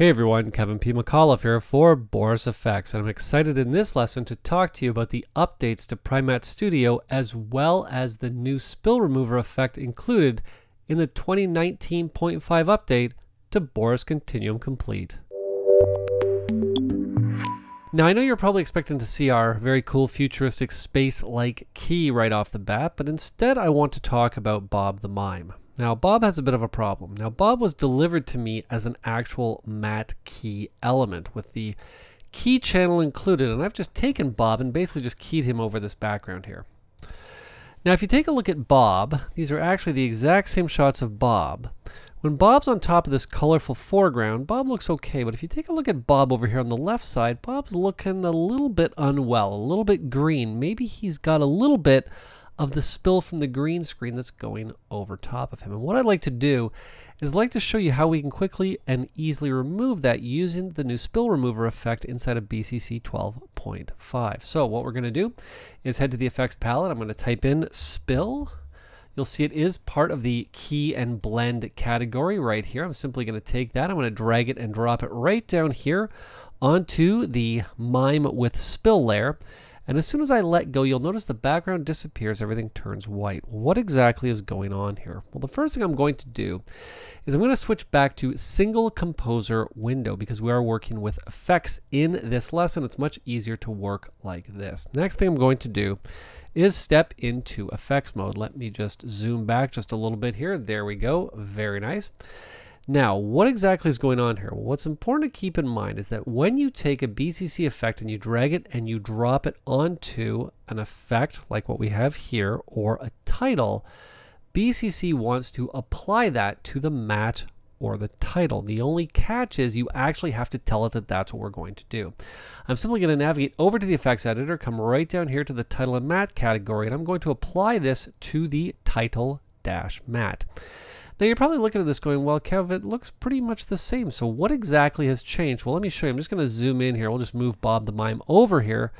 Hey everyone, Kevin P. McAuliffe here for Boris FX, and I'm excited in this lesson to talk to you about the updates to Primatte Studio as well as the new spill remover effect included in the 2019.5 update to Boris Continuum Complete. Now I know you're probably expecting to see our very cool futuristic space-like key right off the bat, but instead I want to talk about Bob the Mime. Now Bob has a bit of a problem. Now Bob was delivered to me as an actual matte key element with the key channel included, and I've just taken Bob and basically just keyed him over this background here. Now if you take a look at Bob, these are actually the exact same shots of Bob. When Bob's on top of this colorful foreground, Bob looks okay, but if you take a look at Bob over here on the left side, Bob's looking a little bit unwell, a little bit green. Maybe he's got a little bit of the spill from the green screen that's going over top of him. And what I'd like to do is like to show you how we can quickly and easily remove that using the new spill remover effect inside of BCC 12.5. So what we're going to do is head to the effects palette. I'm going to type in spill. You'll see it is part of the key and blend category right here. I'm simply going to take that. I'm going to drag it and drop it right down here onto the mime with spill layer. And as soon as I let go, you'll notice the background disappears, everything turns white. What exactly is going on here? Well, the first thing I'm going to do is I'm going to switch back to single composer window because we are working with effects in this lesson. It's much easier to work like this. Next thing I'm going to do is step into effects mode. Let me just zoom back just a little bit here. There we go. Very nice. Now, what exactly is going on here? Well, what's important to keep in mind is that when you take a BCC effect and you drag it and you drop it onto an effect like what we have here or a title, BCC wants to apply that to the matte or the title. The only catch is you actually have to tell it that that's what we're going to do. I'm simply going to navigate over to the effects editor, come right down here to the title and matte category, and I'm going to apply this to the title-matte. Now you're probably looking at this going, well, Kev, it looks pretty much the same. So what exactly has changed? Well, let me show you. I'm just going to zoom in here. We'll just move Bob the Mime over here.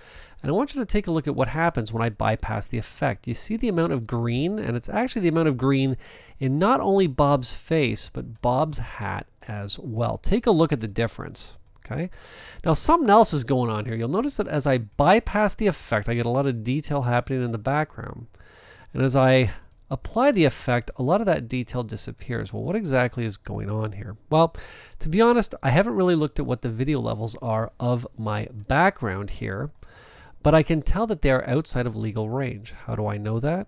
And I want you to take a look at what happens when I bypass the effect. You see the amount of green, and it's actually the amount of green in not only Bob's face, but Bob's hat as well. Take a look at the difference. Okay. Now something else is going on here. You'll notice that as I bypass the effect, I get a lot of detail happening in the background. And as I apply the effect, a lot of that detail disappears. Well, what exactly is going on here? Well, to be honest, I haven't really looked at what the video levels are of my background here, but I can tell that they are outside of legal range. How do I know that?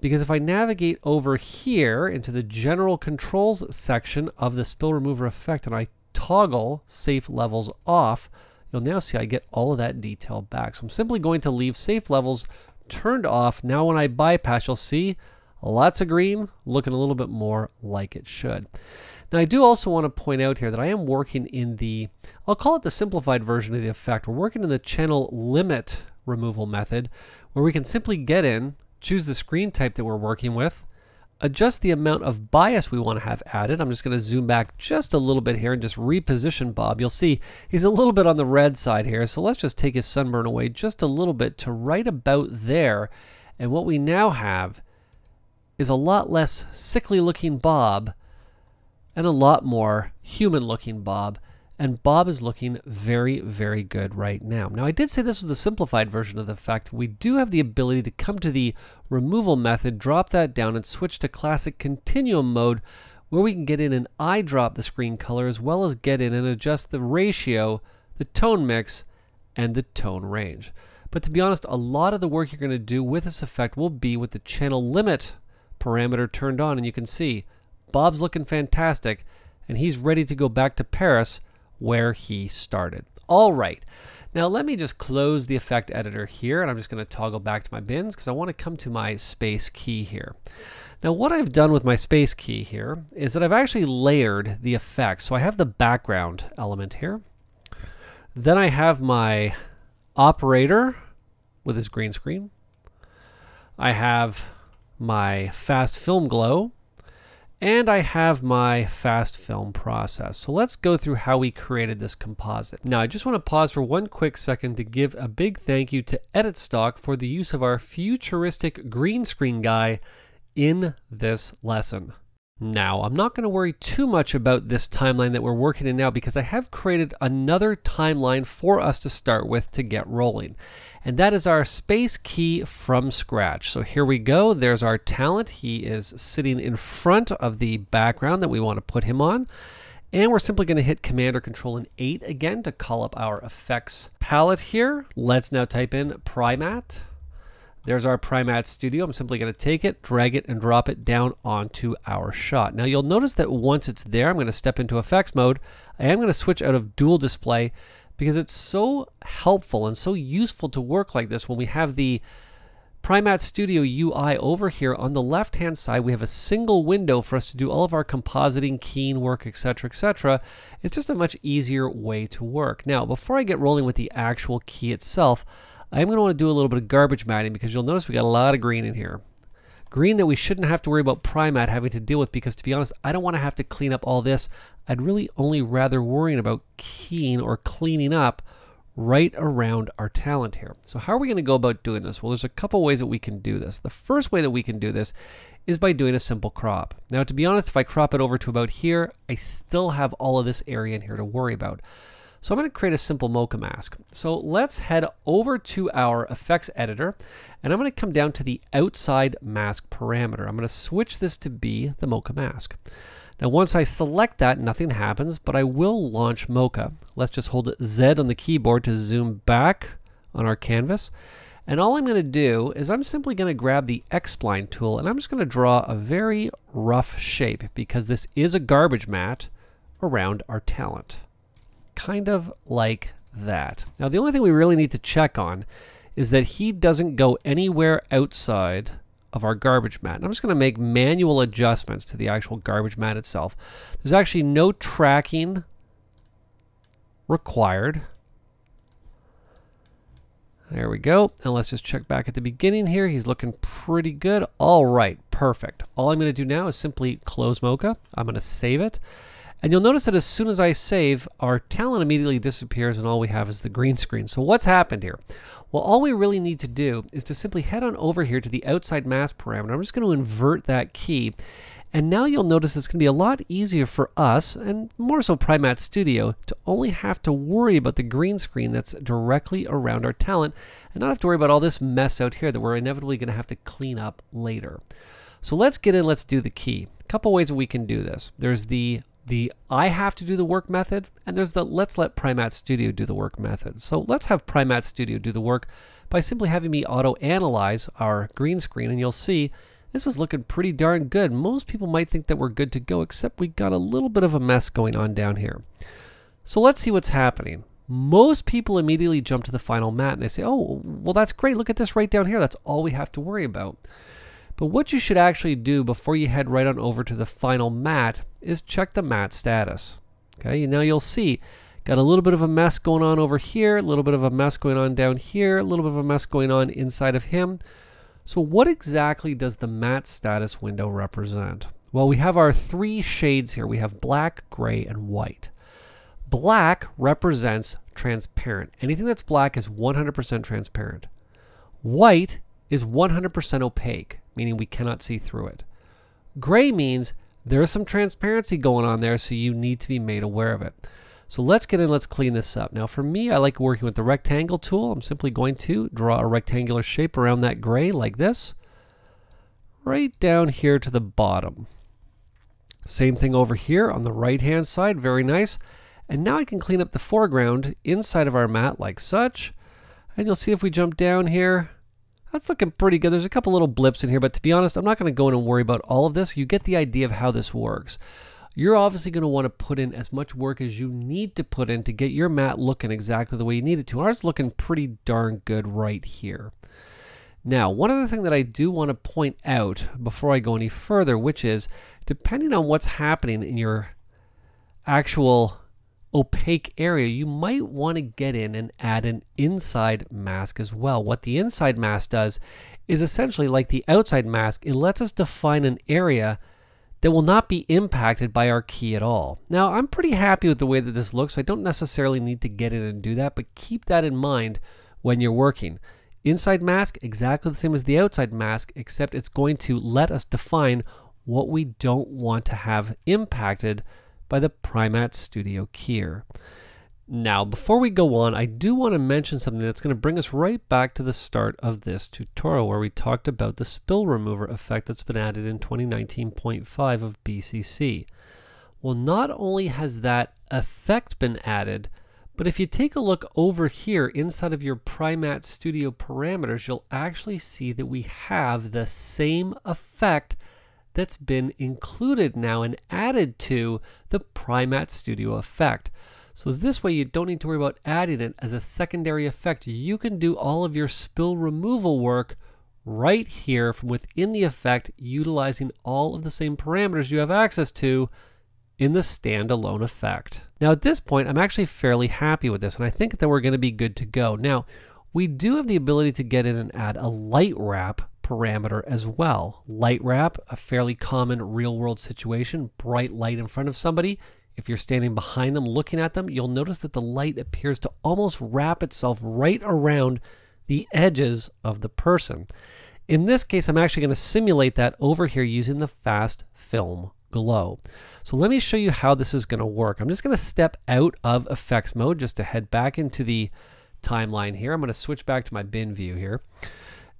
Because if I navigate over here into the general controls section of the spill remover effect and I toggle safe levels off, you'll now see I get all of that detail back. So I'm simply going to leave safe levels turned off. Now when I bypass, you'll see lots of green, looking a little bit more like it should. Now I do also want to point out here that I am working in the, I'll call it the simplified version of the effect. We're working in the channel limit removal method where we can simply get in, choose the screen type that we're working with, adjust the amount of bias we want to have added. I'm just going to zoom back just a little bit here and just reposition Bob. You'll see he's a little bit on the red side here. So let's just take his sunburn away just a little bit to right about there. And what we now have is a lot less sickly looking Bob and a lot more human looking Bob, and Bob is looking very, very good right now. Now I did say this was the simplified version of the effect. We do have the ability to come to the removal method, drop that down and switch to classic continuum mode where we can get in and eye drop the screen color as well as get in and adjust the ratio, the tone mix and the tone range. But to be honest, a lot of the work you're going to do with this effect will be with the channel limit parameter turned on, and you can see Bob's looking fantastic and he's ready to go back to Paris where he started. All right, now let me just close the effect editor here and I'm just going to toggle back to my bins because I want to come to my space key here. Now what I've done with my space key here is that I've actually layered the effects. So I have the background element here, then I have my operator with his green screen, I have my Fast Film Glow, and I have my Fast Film Process. So let's go through how we created this composite. Now I just want to pause for one quick second to give a big thank you to EditStock for the use of our futuristic green screen guy in this lesson. Now, I'm not going to worry too much about this timeline that we're working in now because I have created another timeline for us to start with to get rolling. And that is our space key from scratch. So here we go. There's our talent. He is sitting in front of the background that we want to put him on. And we're simply going to hit Command or Control and 8 again to call up our effects palette here. Let's now type in Primatte. There's our Primatte Studio. I'm simply going to take it, drag it, and drop it down onto our shot. Now you'll notice that once it's there, I'm going to step into effects mode. I am going to switch out of dual display because it's so helpful and so useful to work like this when we have the Primatte Studio UI over here. On the left-hand side, we have a single window for us to do all of our compositing, keying work, etc., etc. It's just a much easier way to work. Now, before I get rolling with the actual key itself, I'm going to want to do a little bit of garbage matting because you'll notice we got a lot of green in here. Green that we shouldn't have to worry about Primatte having to deal with because, to be honest, I don't want to have to clean up all this. I'd really only rather worrying about keying or cleaning up right around our talent here. So how are we going to go about doing this? Well, there's a couple ways that we can do this. The first way that we can do this is by doing a simple crop. Now, to be honest, if I crop it over to about here, I still have all of this area in here to worry about. So I'm going to create a simple Mocha mask. So let's head over to our effects editor, and I'm going to come down to the outside mask parameter. I'm going to switch this to be the Mocha mask. Now once I select that, nothing happens, but I will launch Mocha. Let's just hold Z on the keyboard to zoom back on our canvas. And all I'm going to do is I'm simply going to grab the X-spline tool, and I'm just going to draw a very rough shape because this is a garbage mat around our talent. Kind of like that. Now the only thing we really need to check on is that he doesn't go anywhere outside of our garbage mat. And I'm just going to make manual adjustments to the actual garbage mat itself. There's actually no tracking required. There we go. And let's just check back at the beginning here. He's looking pretty good. All right, perfect. All I'm going to do now is simply close Mocha. I'm going to save it. And you'll notice that as soon as I save, our talent immediately disappears and all we have is the green screen. So what's happened here? Well, all we really need to do is to simply head on over here to the outside mask parameter. I'm just going to invert that key. And now you'll notice it's going to be a lot easier for us, and more so Primatte Studio, to only have to worry about the green screen that's directly around our talent and not have to worry about all this mess out here that we're inevitably going to have to clean up later. So let's get in, let's do the key. A couple ways that we can do this. There's the I have to do the work method, and there's the let's let Primatte Studio do the work method. So let's have Primatte Studio do the work by simply having me auto analyze our green screen, and you'll see this is looking pretty darn good. Most people might think that we're good to go, except we got a little bit of a mess going on down here. So let's see what's happening. Most people immediately jump to the final mat and they say, oh, well, that's great. Look at this right down here. That's all we have to worry about. But what you should actually do before you head right on over to the final mat is check the mat status. Okay, now you'll see, got a little bit of a mess going on over here, a little bit of a mess going on down here, a little bit of a mess going on inside of him. So what exactly does the mat status window represent? Well, we have our three shades here. We have black, gray, and white. Black represents transparent. Anything that's black is 100% transparent. White is 100% opaque, meaning we cannot see through it. Gray means there's some transparency going on there, so you need to be made aware of it. So let's get in, let's clean this up. Now for me, I like working with the rectangle tool. I'm simply going to draw a rectangular shape around that gray like this, right down here to the bottom. Same thing over here on the right-hand side, very nice. And now I can clean up the foreground inside of our mat like such. And you'll see if we jump down here, that's looking pretty good. There's a couple little blips in here, but to be honest, I'm not going to go in and worry about all of this. You get the idea of how this works. You're obviously going to want to put in as much work as you need to put in to get your mat looking exactly the way you need it to. Ours is looking pretty darn good right here. Now, one other thing that I do want to point out before I go any further, which is depending on what's happening in your actual opaque area, you might want to get in and add an inside mask as well. What the inside mask does is essentially like the outside mask, it lets us define an area that will not be impacted by our key at all. Now, I'm pretty happy with the way that this looks, so I don't necessarily need to get in and do that, but keep that in mind when you're working. Inside mask, exactly the same as the outside mask, except it's going to let us define what we don't want to have impacted by the Primatte Studio keyer. Now, before we go on, I do want to mention something that's going to bring us right back to the start of this tutorial where we talked about the spill remover effect that's been added in 2019.5 of BCC. Well, not only has that effect been added, but if you take a look over here inside of your Primatte Studio parameters, you'll actually see that we have the same effect that's been included now and added to the Primatte Studio effect. So this way you don't need to worry about adding it as a secondary effect. You can do all of your spill removal work right here from within the effect, utilizing all of the same parameters you have access to in the standalone effect. Now at this point, I'm actually fairly happy with this, and I think that we're going to be good to go. Now, we do have the ability to get in and add a light wrap parameter as well. Light wrap, a fairly common real world situation, bright light in front of somebody. If you're standing behind them looking at them, you'll notice that the light appears to almost wrap itself right around the edges of the person. In this case, I'm actually going to simulate that over here using the Fast Film Glow. So let me show you how this is going to work. I'm just going to step out of effects mode just to head back into the timeline here. I'm going to switch back to my bin view here.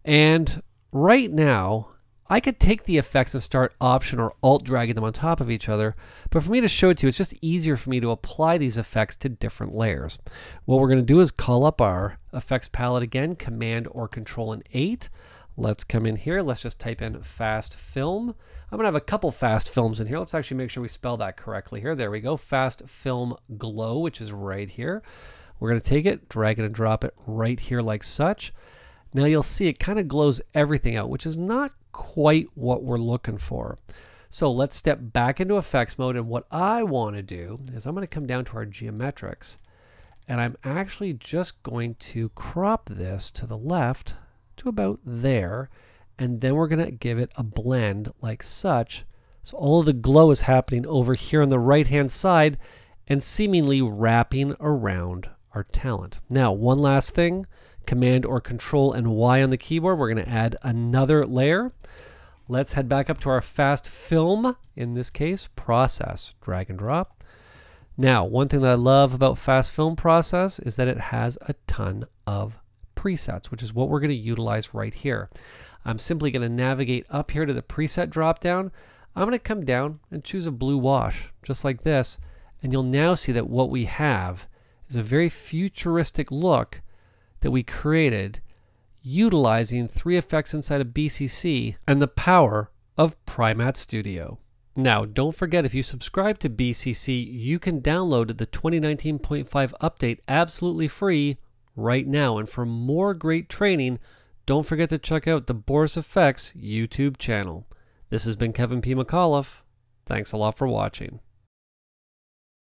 And right now, I could take the effects and start Option or Alt dragging them on top of each other, but for me to show it to you, it's just easier for me to apply these effects to different layers. What we're going to do is call up our effects palette again, Command or Control and 8. Let's come in here. Let's just type in Fast Film. I'm going to have a couple Fast Films in here. Let's actually make sure we spell that correctly here. There we go. Fast Film Glow, which is right here. We're going to take it, drag it and drop it right here like such. Now you'll see it kind of glows everything out, which is not quite what we're looking for. So let's step back into effects mode, and what I want to do is I'm going to come down to our geometrics, and I'm actually just going to crop this to the left to about there, and then we're going to give it a blend like such. So all of the glow is happening over here on the right hand side and seemingly wrapping around our talent. Now one last thing, Command or Control and Y on the keyboard. We're going to add another layer. Let's head back up to our Fast Film, in this case, Process. Drag and drop. Now, one thing that I love about Fast Film Process is that it has a ton of presets, which is what we're going to utilize right here. I'm simply going to navigate up here to the preset dropdown. I'm going to come down and choose a blue wash, just like this, and you'll now see that what we have is a very futuristic look that we created utilizing three effects inside of BCC and the power of Primatte Studio. Now, don't forget, if you subscribe to BCC, you can download the 2019.5 update absolutely free right now. And for more great training, don't forget to check out the Boris FX YouTube channel. This has been Kevin P. McAuliffe. Thanks a lot for watching.